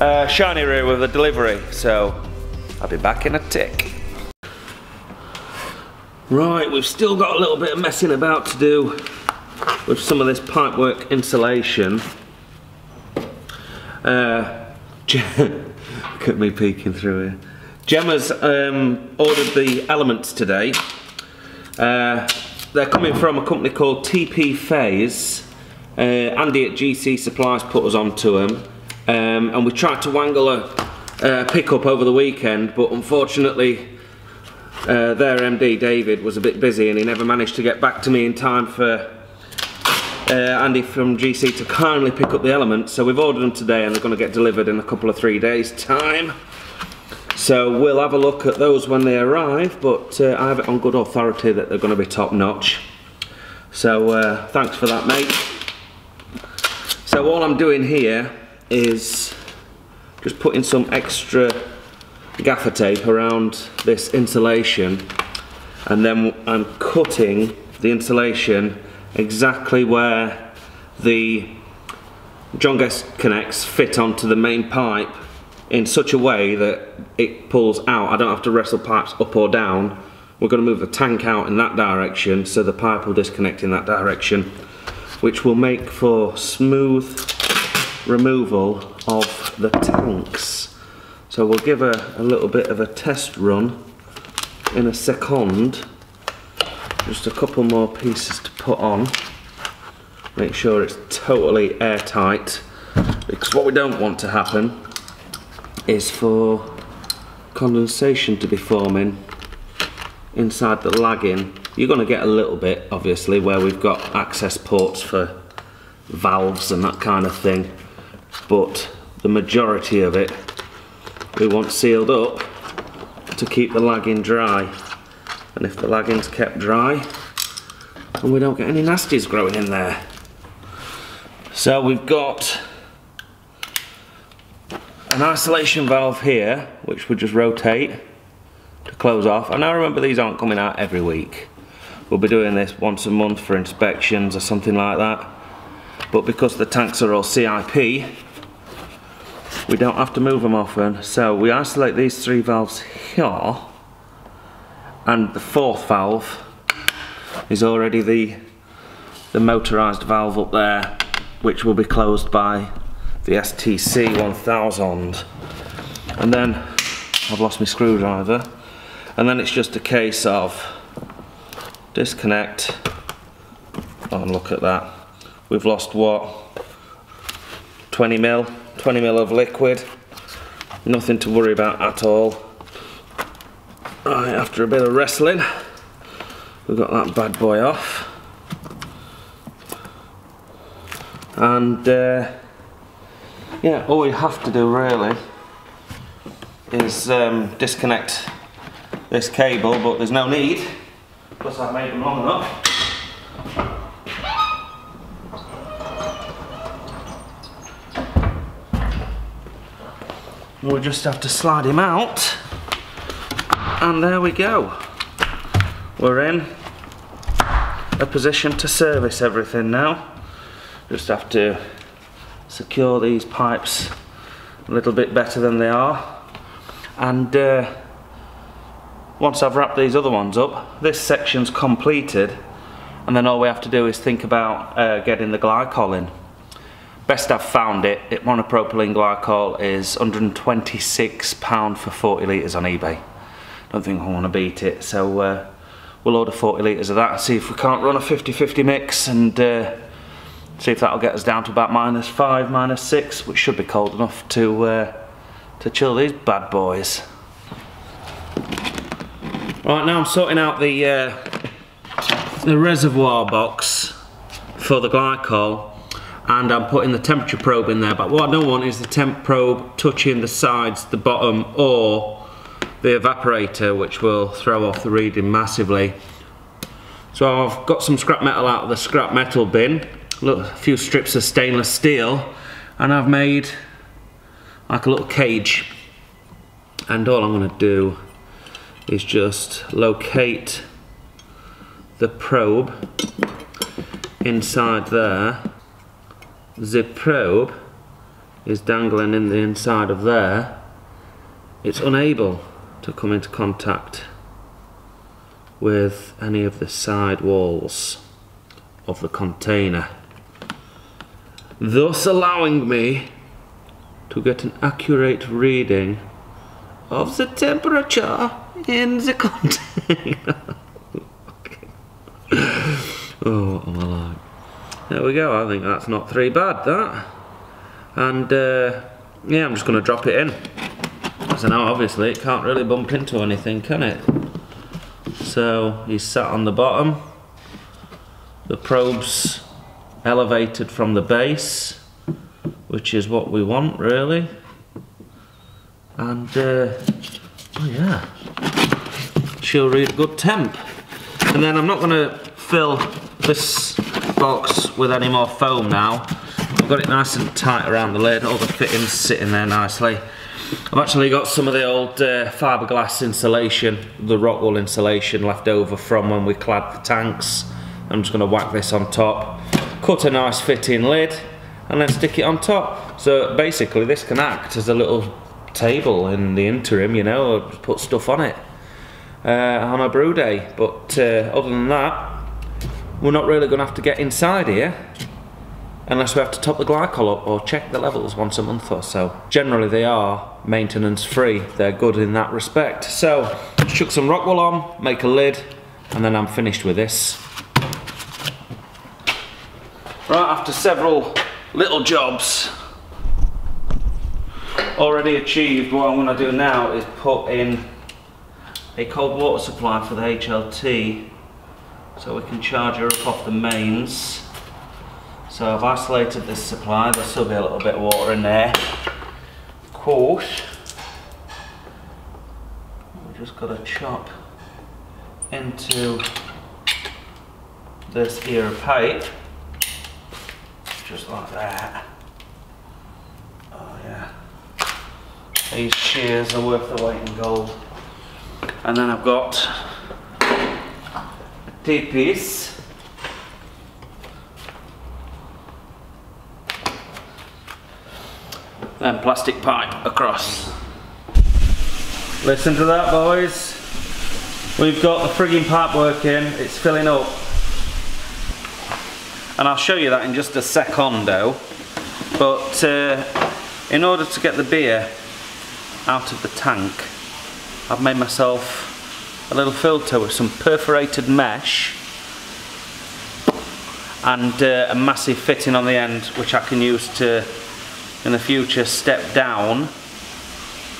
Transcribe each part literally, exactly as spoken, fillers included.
Uh, shiny room with a delivery, so I'll be back in a tick. Right, we've still got a little bit of messing about to do with some of this pipework insulation. Uh, look at me peeking through here. Gemma's um, ordered the elements today. Uh, they're coming from a company called T P Phase. Uh, Andy at G C Supplies put us onto them. Um, and we tried to wangle a uh, pickup over the weekend, but unfortunately uh, their M D David was a bit busy and he never managed to get back to me in time for uh, Andy from G C to kindly pick up the elements. So we've ordered them today and they're going to get delivered in a couple of three days time. So we'll have a look at those when they arrive, but uh, I have it on good authority that they're going to be top notch. So uh, thanks for that, mate. So all I'm doing here is just putting some extra gaffer tape around this insulation, and then I'm cutting the insulation exactly where the John Guest connects fit onto the main pipe in such a way that it pulls out. I don't have to wrestle pipes up or down. We're going to move the tank out in that direction, so the pipe will disconnect in that direction, which will make for smooth removal of the tanks. So we'll give a, a little bit of a test run in a second. Just a couple more pieces to put on. Make sure it's totally airtight, because what we don't want to happen is for condensation to be forming inside the lagging. You're going to get a little bit, obviously, where we've got access ports for valves and that kind of thing, but the majority of it we want sealed up to keep the lagging dry. And if the lagging's kept dry, then we don't get any nasties growing in there. So we've got an isolation valve here, which we just rotate to close off. And now remember, these aren't coming out every week. We'll be doing this once a month for inspections or something like that. But because the tanks are all C I P, we don't have to move them often. So we isolate these three valves here, and the fourth valve is already the, the motorised valve up there, which will be closed by the S T C one thousand. And then I've lost my screwdriver, and then it's just a case of disconnect. Oh, and look at that, we've lost what, twenty mil, twenty mil of liquid. Nothing to worry about at all. Right, after a bit of wrestling, we've got that bad boy off, and uh, yeah, all we have to do really is um, disconnect this cable, but there's no need. Plus, I've made them long enough. We'll just have to slide him out, and there we go. We're in a position to service everything now. Just have to secure these pipes a little bit better than they are, and uh, once I've wrapped these other ones up, this section's completed, and then all we have to do is think about uh, getting the glycol in. Best I've found it, it monopropylene glycol is one hundred and twenty-six pounds for forty litres on eBay. Don't think I want to beat it, so uh, we'll order forty litres of that and see if we can't run a fifty fifty mix, and uh, see if that'll get us down to about minus five, minus six, which should be cold enough to, uh, to chill these bad boys. Right, now I'm sorting out the, uh, the reservoir box for the glycol, and I'm putting the temperature probe in there. But what I don't want is the temp probe touching the sides, the bottom, or the evaporator, which will throw off the reading massively. So I've got some scrap metal out of the scrap metal bin, look, a few strips of stainless steel, and I've made like a little cage. And all I'm gonna do is just locate the probe inside there. The probe is dangling in the inside of there, it's unable to come into contact with any of the side walls of the container, thus allowing me to get an accurate reading of the temperature in the container. Okay. Oh, what am I like? There we go. I think that's not three bad, that. And uh, yeah, I'm just going to drop it in. So now obviously it can't really bump into anything, can it? So he's sat on the bottom, the probe's elevated from the base, which is what we want really. And uh, oh yeah, she'll read a good temp. And then I'm not going to fill this box with any more foam now. I've got it nice and tight around the lid, all the fittings sitting there nicely. I've actually got some of the old uh, fiberglass insulation, the rock wool insulation left over from when we clad the tanks. I'm just going to whack this on top, cut a nice fitting lid and then stick it on top. So basically this can act as a little table in the interim, you know, or put stuff on it uh, on a brew day. But uh, other than that, we're not really going to have to get inside here. Unless we have to top the glycol up or check the levels once a month or so. Generally they are maintenance free, they're good in that respect. So, chuck some rock wool on, make a lid, and then I'm finished with this. Right, after several little jobs already achieved, what I'm gonna do now is put in a cold water supply for the H L T so we can charge her up off the mains. So I've isolated this supply, there'll still be a little bit of water in there, of course. We've just got to chop into this here pipe, just like that. Oh yeah. These shears are worth the weight in gold. And then I've got a T-piece. Then plastic pipe across. Listen to that, boys. We've got the frigging pipe working, it's filling up. And I'll show you that in just a secondo. But uh, in order to get the beer out of the tank, I've made myself a little filter with some perforated mesh and uh, a massive fitting on the end, which I can use to in the future step down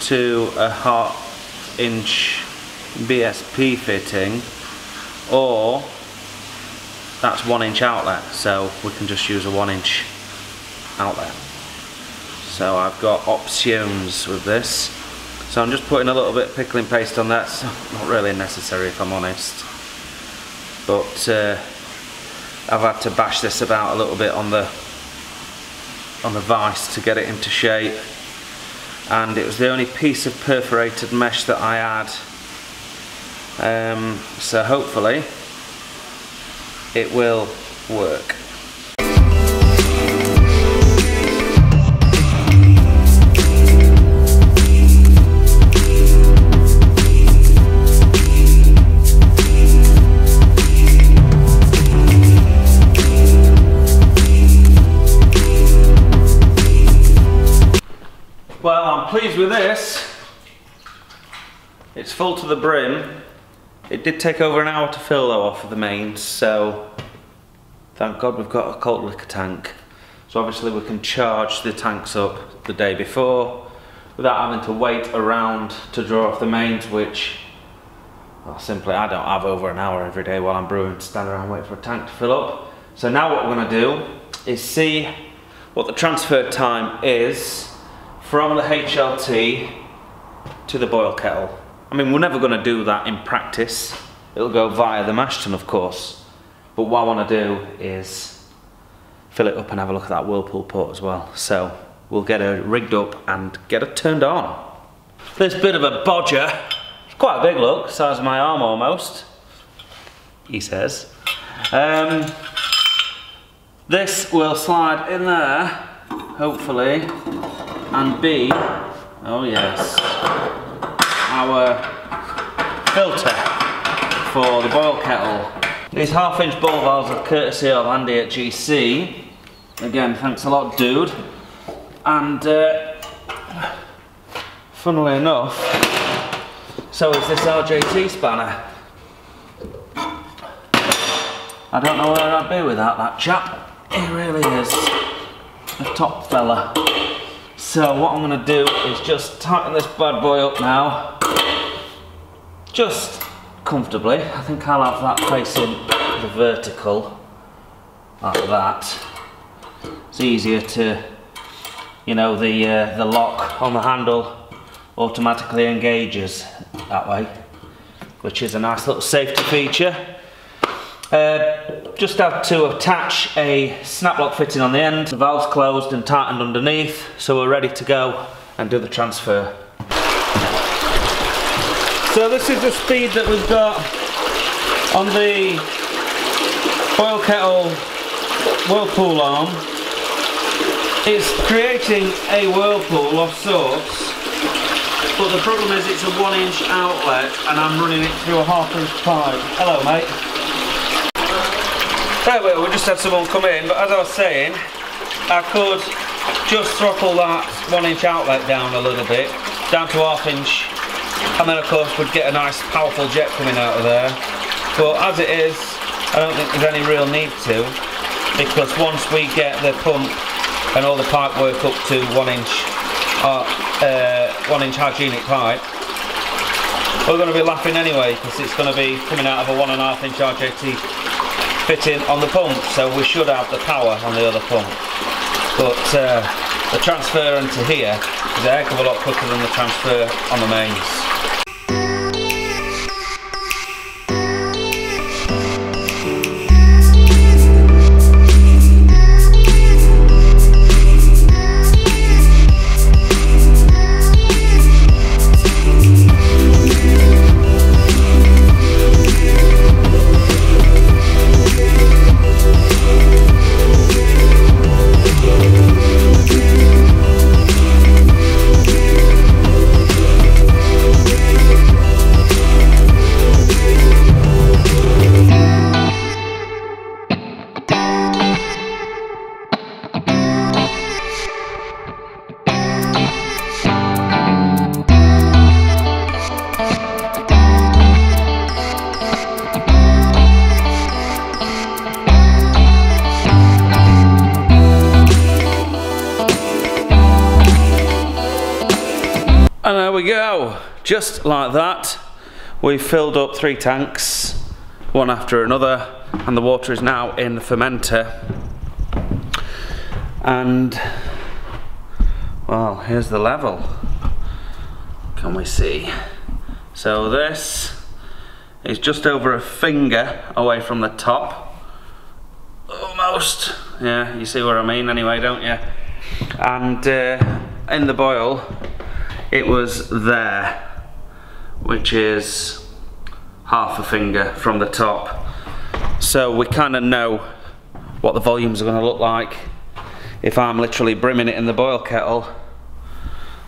to a half inch B S P fitting, or that's one inch outlet, so we can just use a one inch outlet. So I've got options with this, so I'm just putting a little bit of pickling paste on that. It's not really necessary if I'm honest, but uh, I've had to bash this about a little bit on the on the vise to get it into shape, and it was the only piece of perforated mesh that I had, um, so hopefully it will work. Pleased with this. It's full to the brim. It did take over an hour to fill though off of the mains, so thank God we've got a cold liquor tank. So obviously we can charge the tanks up the day before without having to wait around to draw off the mains, which, well, simply I don't have over an hour every day while I'm brewing to stand around and wait for a tank to fill up. So now what we're going to do is see what the transfer time is from the H L T to the boil kettle. I mean, we're never going to do that in practice. It'll go via the mash tun, of course. But what I want to do is fill it up and have a look at that whirlpool port as well. So we'll get her rigged up and get her turned on. This bit of a bodger, it's quite a big look, size of my arm almost, he says. Um, this will slide in there, hopefully. and B, oh yes, our filter for the boil kettle. These half inch ball valves are courtesy of Andy at G C. Again, thanks a lot, dude. And uh, funnily enough, so is this R J T spanner. I don't know where I'd be without that chap. He really is a top fella. So what I'm going to do is just tighten this bad boy up now, just comfortably. I think I'll have that facing the vertical, like that. It's easier to, you know, the uh, the lock on the handle automatically engages that way, which is a nice little safety feature. Uh, just had to attach a snap lock fitting on the end. The valve's closed and tightened underneath, so we're ready to go and do the transfer. So this is the speed that we've got on the boil kettle whirlpool arm. It's creating a whirlpool of sorts, but the problem is it's a one inch outlet and I'm running it through a half inch pipe. Hello mate. There we are, we just had someone come in, but as I was saying, I could just throttle that one inch outlet down a little bit, down to half inch, and then of course we'd get a nice powerful jet coming out of there. But as it is, I don't think there's any real need to, because once we get the pump and all the pipe work up to one inch, uh, uh, one inch hygienic pipe, we're going to be laughing anyway, because it's going to be coming out of a one and a half inch R J T fitting on the pump, so we should have the power on the other pump. But uh, the transfer into here is a heck of a lot quicker than the transfer on the mains. And there we go, just like that, we've filled up three tanks, one after another, and the water is now in the fermenter. And, well, here's the level. Can we see? So this is just over a finger away from the top, almost. Yeah, you see what I mean anyway, don't you? And uh, in the boil, it was there, which is half a finger from the top. So we kind of know what the volumes are going to look like. If I'm literally brimming it in the boil kettle,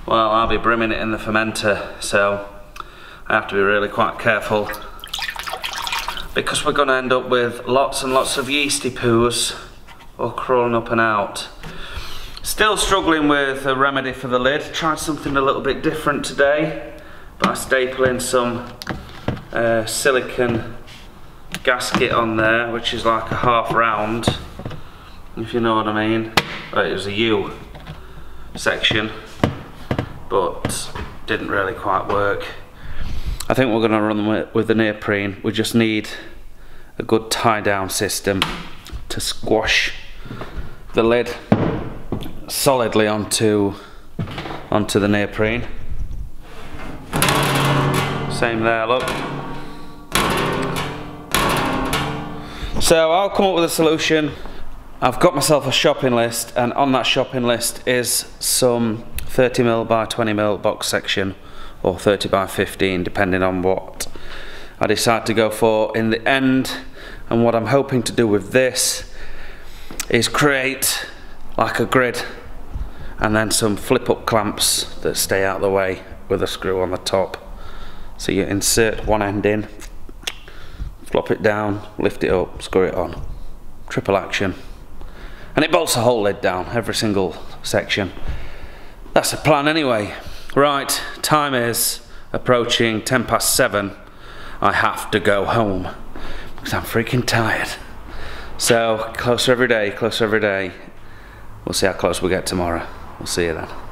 well, I'll be brimming it in the fermenter. So I have to be really quite careful, because we're going to end up with lots and lots of yeasty poos all crawling up and out. Still struggling with a remedy for the lid. Tried something a little bit different today by stapling some uh, silicone gasket on there, which is like a half round, if you know what I mean. Well, it was a U section, but didn't really quite work. I think we're going to run with an neoprene. We just need a good tie down system to squash the lid solidly onto onto the neoprene. Same there, look. So I'll come up with a solution. I've got myself a shopping list, and on that shopping list is some thirty mil by twenty mil box section, or thirty by fifteen, depending on what I decide to go for in the end. And what I'm hoping to do with this is create like a grid and then some flip up clamps that stay out of the way with a screw on the top. So you insert one end in, flop it down, lift it up, screw it on, triple action, and it bolts the whole lid down, every single section. That's the plan anyway. Right, time is approaching ten past seven. I have to go home because I'm freaking tired. So closer every day, closer every day. We'll see how close we get tomorrow. We'll see you then.